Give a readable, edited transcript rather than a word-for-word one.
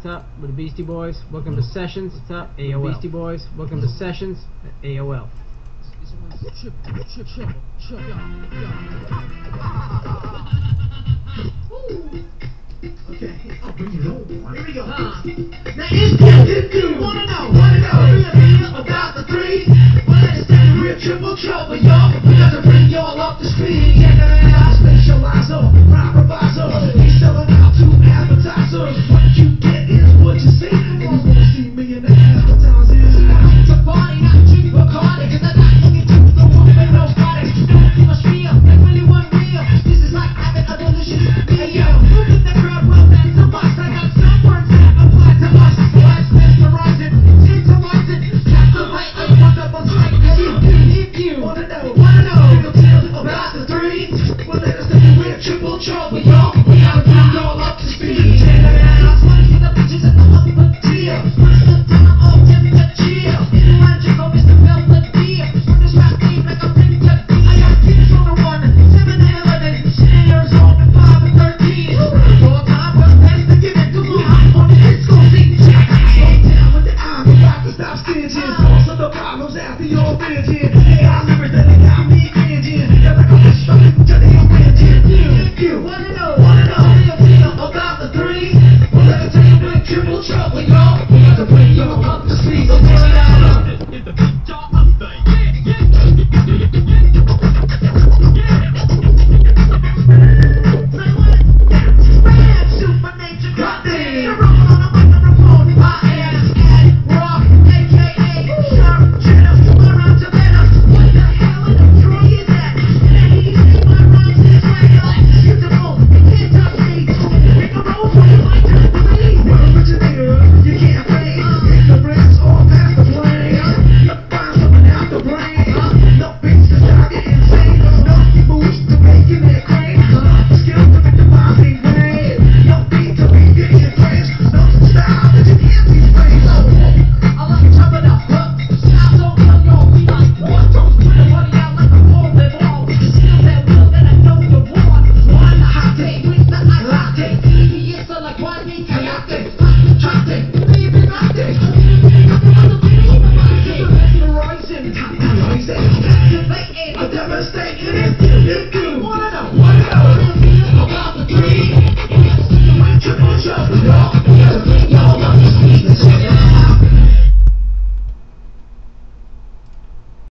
What's up? We're the Beastie Boys. Welcome to Sessions. What's up? AOL. We're the Beastie Boys. Welcome to Sessions. AOL. Okay, I'll bring you home. Here we go. Now, if you wanna know about the three, well, it's that real triple trouble, y'all.